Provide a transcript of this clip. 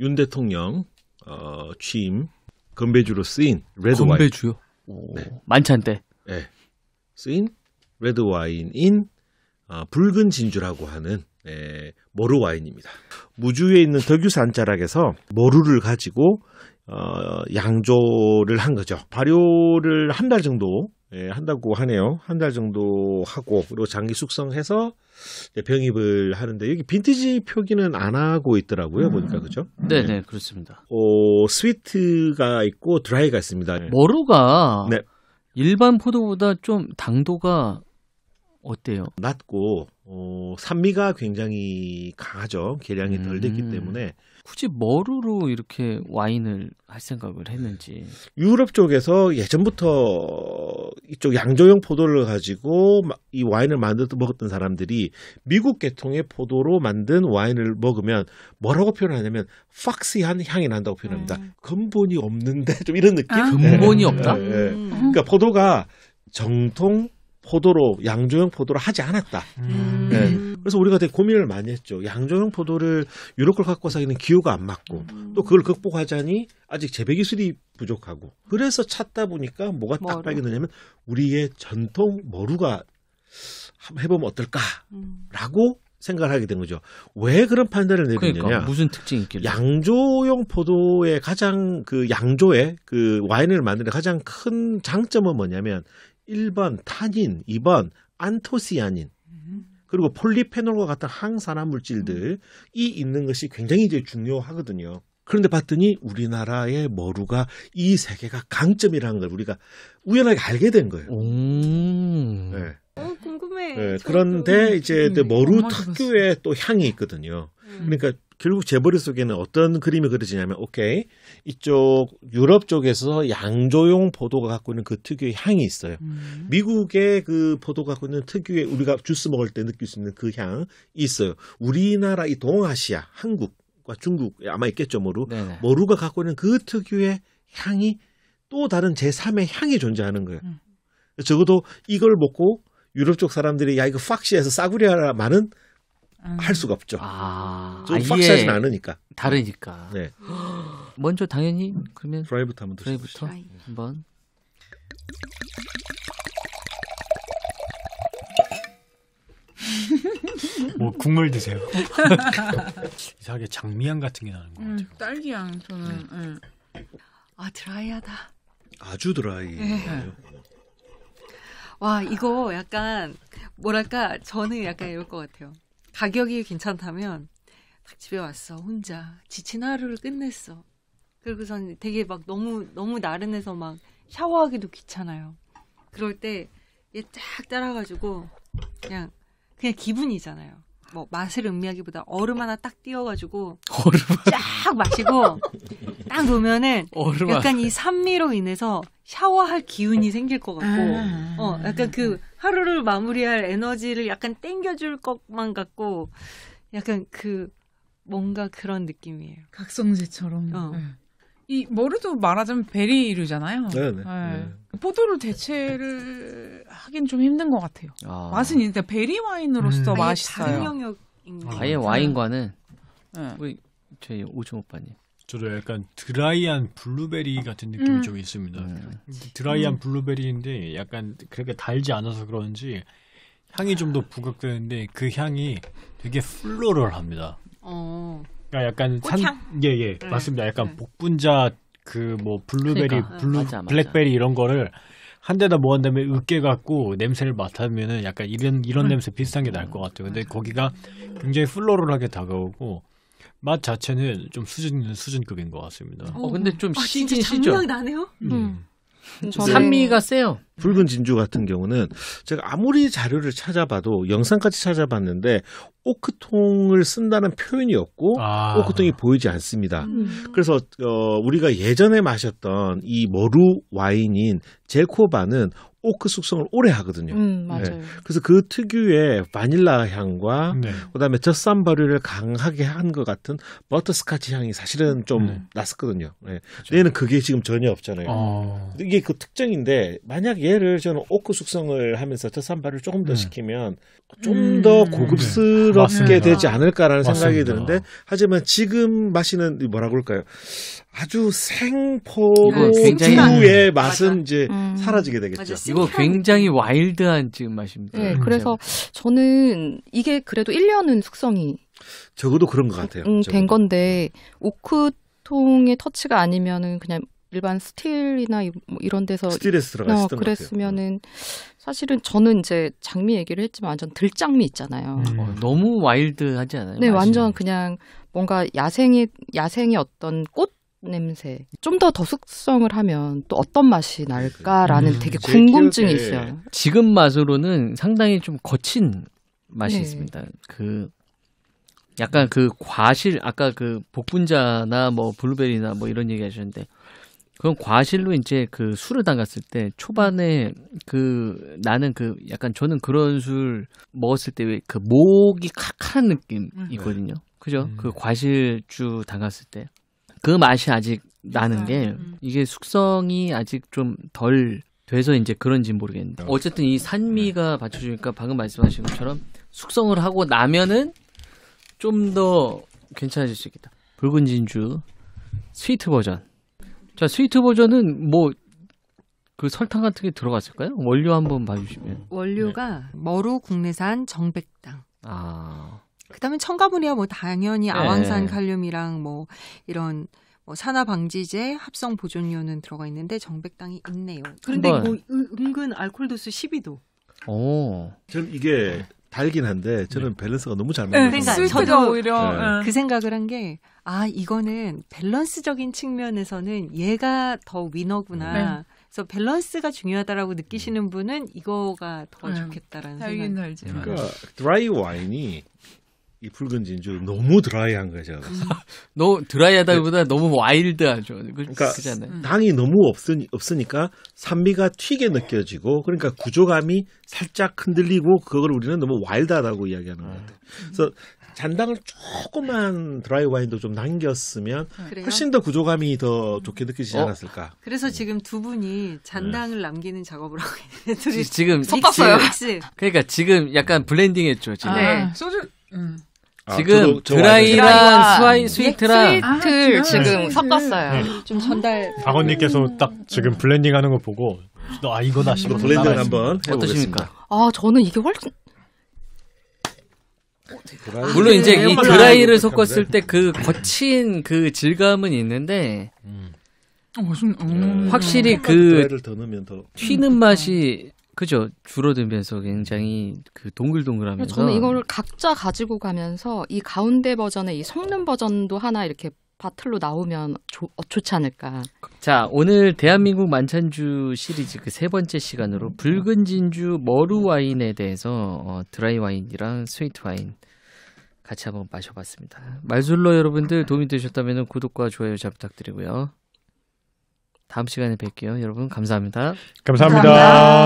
윤 대통령 취임 건배주로 쓰인 레드 와인. 건배주요? 네. 만찬 때. 네. 쓰인 레드 와인인 붉은 진주라고 하는 머루 와인입니다. 무주에 있는 덕유산 자락에서 머루를 가지고 양조를 한 거죠. 발효를 한 달 정도 한다고 하네요. 한 달 정도 하고 그리고 장기 숙성해서 병입을 하는데 여기 빈티지 표기는 안 하고 있더라고요. 보니까 그죠? 네네 그렇습니다. 스위트가 있고 드라이가 있습니다. 머루가 네. 일반 포도보다 좀 당도가 어때요? 낮고 산미가 굉장히 강하죠. 계량이 덜 됐기 때문에 굳이 머루로 이렇게 와인을 할 생각을 했는지. 유럽 쪽에서 예전부터 이쪽 양조용 포도를 가지고 이 와인을 만들어 먹었던 사람들이 미국 계통의 포도로 만든 와인을 먹으면 뭐라고 표현하냐면 팍시한 향이 난다고 표현합니다. 근본이 없는데 좀 이런 느낌? 아, 근본이 없다? 그러니까 포도가 정통 포도로 양조형 포도로 하지 않았다. 네. 그래서 우리가 되게 고민을 많이 했죠. 양조형 포도를 유럽 걸 갖고 사기는 기후가 안 맞고 또 그걸 극복하자니 아직 재배 기술이 부족하고 그래서 찾다 보니까 뭐가 딱 발견되냐면 우리의 전통 머루가 한번 해보면 어떨까라고 생각을 하게 된 거죠. 왜 그런 판단을 내리느냐? 그러니까, 무슨 특징이 있길래? 양조용 포도의 가장 그 양조의 그 와인을 만드는 가장 큰 장점은 뭐냐면. 1번 탄닌, 2번 안토시아닌, 그리고 폴리페놀과 같은 항산화 물질들이 있는 것이 굉장히 이제 중요하거든요. 그런데 봤더니 우리나라의 머루가 이 세 개가 강점이라는 걸 우리가 우연하게 알게 된 거예요. 네. 궁금해. 네. 그런데 이제 머루 특유의 또 향이 있거든요. 그러니까 결국 제 머릿속에는 어떤 그림이 그려지냐면 오케이 이쪽 유럽 쪽에서 양조용 포도가 갖고 있는 그 특유의 향이 있어요. 미국의 그 포도가 갖고 있는 특유의 우리가 주스 먹을 때 느낄 수 있는 그 향이 있어요. 우리나라 이 동아시아 한국과 중국 아마 있겠죠. 머루가 갖고 있는 그 특유의 향이 또 다른 제3의 향이 존재하는 거예요. 적어도 이걸 먹고 유럽 쪽 사람들이 야 이거 팍시에서 싸구려라마는 할 수가 없죠. 좀 확실하진 않으니까. 다르니까. 네. 먼저 당연히 그러면 드라이부터 한번 드셔보시죠. 한번. 뭐 국물 드세요. 이상하게 장미향 같은 게 나는 것 같아요. 딸기향 저는. 아 드라이하다. 아주 드라이. 네. 와 이거 약간 뭐랄까 저는 약간 이럴 것 같아요. 가격이 괜찮다면 딱 집에 왔어. 혼자 지친 하루를 끝냈어. 그리고선 되게 막 너무 나른해서 막 샤워하기도 귀찮아요. 그럴 때 얘 쫙 따라가지고 그냥 기분이잖아요. 뭐 맛을 음미하기보다 얼음 하나 딱 띄워가지고 쫙 마시고 딱 놓으면은 약간 이 산미로 인해서 샤워할 기운이 생길 것 같고 약간 그 하루를 마무리할 에너지를 약간 땡겨줄 것만 같고 약간 그 뭔가 그런 느낌이에요. 각성제처럼. 이 머루도 말하자면 베리류잖아요. 네네. 네. 포도를 대체를 하긴 좀 힘든 것 같아요. 맛은 있는데 베리 와인으로서 맛있어요. 다른 영역인 것 같아요. 아예 와인과는 우리 저희 오준 오빠님. 저도 약간 드라이한 블루베리 같은 느낌이 좀 있습니다. 드라이한 블루베리인데 약간 그렇게 달지 않아서 그런지 향이 좀 더 부각되는데 그 향이 되게 플로럴합니다. 그러니까 약간 산 예예 네. 맞습니다. 약간 복분자 그 뭐 블루베리 그러니까. 맞아. 블랙베리 이런 거를 한 데다 모은 다음에 으깨갖고 냄새를 맡으면은 약간 이런 냄새 비슷한 게 날 것 같아요. 근데 거기가 굉장히 플로럴하게 다가오고 맛 자체는 좀 수준급인 것 같습니다. 근데 좀 시긴 시죠. 장난 나네요. 산미가 세요. 붉은 진주 같은 경우는 제가 아무리 자료를 찾아봐도 영상까지 찾아봤는데 오크통을 쓴다는 표현이 없고 오크통이 보이지 않습니다. 그래서 우리가 예전에 마셨던 이 머루 와인인 젤코바는 오크 숙성을 오래 하거든요. 맞아요. 네. 그래서 그 특유의 바닐라 향과 네. 그다음에 젖산 발효를 강하게 한 것 같은 버터스카치 향이 사실은 좀 났었거든요. 네. 그렇죠. 얘는 그게 지금 전혀 없잖아요. 이게 그 특징인데 만약 얘를 저는 오크 숙성을 하면서 젖산 발효를 조금 더 시키면 좀 더 고급스럽게 되지 않을까라는 생각이 드는데 하지만 지금 마시는 뭐라 그럴까요? 아주 생포로 두의 맛은 이제 사라지게 되겠죠. 이거 굉장히 와일드한 지금 맛입니다. 네, 그래서 저는 이게 그래도 1년은 숙성이 적어도 그런 것 같아요. 된 건데 오크통의 터치가 아니면은 그냥 일반 스틸이나 뭐 이런 데서 스틸에서 들어갔을 때 그랬으면은 사실은 저는 이제 장미 얘기를 했지만 완전 들장미 있잖아요. 너무 와일드하지 않아요? 네, 맛이. 완전 그냥 뭔가 야생의 어떤 꽃 냄새. 좀 더 숙성을 하면 또 어떤 맛이 날까라는 되게 궁금증이 있어요. 지금 맛으로는 상당히 좀 거친 맛이 있습니다. 그 약간 그 과실 아까 그 복분자나 뭐 블루베리나 뭐 이런 얘기 하셨는데 그건 과실로 이제 그 술을 담갔을 때 초반에 그 나는 그 약간 저는 그런 술 먹었을 때 왜 그 목이 칼칼한 느낌이거든요. 그죠? 그 과실주 담갔을 때 그 맛이 아직 나는 게 이게 숙성이 아직 좀 덜 돼서 이제 그런지 모르겠는데 어쨌든 이 산미가 받쳐주니까 방금 말씀하신 것처럼 숙성을 하고 나면은 좀 더 괜찮아질 수 있겠다. 붉은 진주 스위트 버전. 자, 스위트 버전은 뭐 그 설탕 같은 게 들어갔을까요? 원료 한번 봐주시면. 원료가 머루 국내산 정백당. 그다음에 첨가물이야 뭐 당연히 아왕산 칼륨이랑 뭐 이런 뭐 산화 방지제, 합성 보존료는 들어가 있는데 정백당이 있네요. 그런데 이거 은근 알코올 도수 12도. 저는 이게 달긴 한데 저는 밸런스가 너무 잘 맞는 것 같아요. 저도 오히려 그 생각을 한 게 아 이거는 밸런스적인 측면에서는 얘가 더 위너구나. 그래서 밸런스가 중요하다라고 느끼시는 분은 이거가 더 좋겠다라는 생각이 들어요. 그러니까 드라이 와인이 이 붉은 진주 너무 드라이한 거죠. 너무 드라이하다기보다 너무 와일드하죠. 그러니까 당이 너무 없으니까 산미가 튀게 느껴지고 그러니까 구조감이 살짝 흔들리고 그걸 우리는 너무 와일드하다고 이야기하는 것 같아요. 그래서 잔당을 조금만 드라이 와인도 좀 남겼으면 훨씬 더 구조감이 더 좋게 느껴지지 않았을까. 그래서 지금 두 분이 잔당을 남기는 작업을 하고 있는데 지금 섞었어요. 그러니까 지금 약간 블렌딩했죠. 지금 소주 지금 드라이랑 스위트랑 지금 섞었어요. 좀 전달. 박원님께서 딱 지금 블렌딩하는 거 보고 너 이거다 싶어서 블렌딩을 한번 해보겠습니다. 아 저는 이게 훨씬 물론 이제 이 드라이를 섞었을 때 그 거친 그 질감은 있는데 확실히 그 튀는 맛이 그죠 줄어들면서 굉장히 그 동글동글하면서 저는 이걸 각자 가지고 가면서 이 가운데 버전의 이 섞는 버전도 하나 이렇게 바틀로 나오면 좋지 않을까. 자 오늘 대한민국 만찬주 시리즈 그 세 번째 시간으로 붉은 진주 머루 와인에 대해서 드라이 와인이랑 스위트 와인 같이 한번 마셔봤습니다. 말술러 여러분들 도움이 되셨다면 구독과 좋아요 잘 부탁드리고요. 다음 시간에 뵐게요. 여러분 감사합니다. 감사합니다.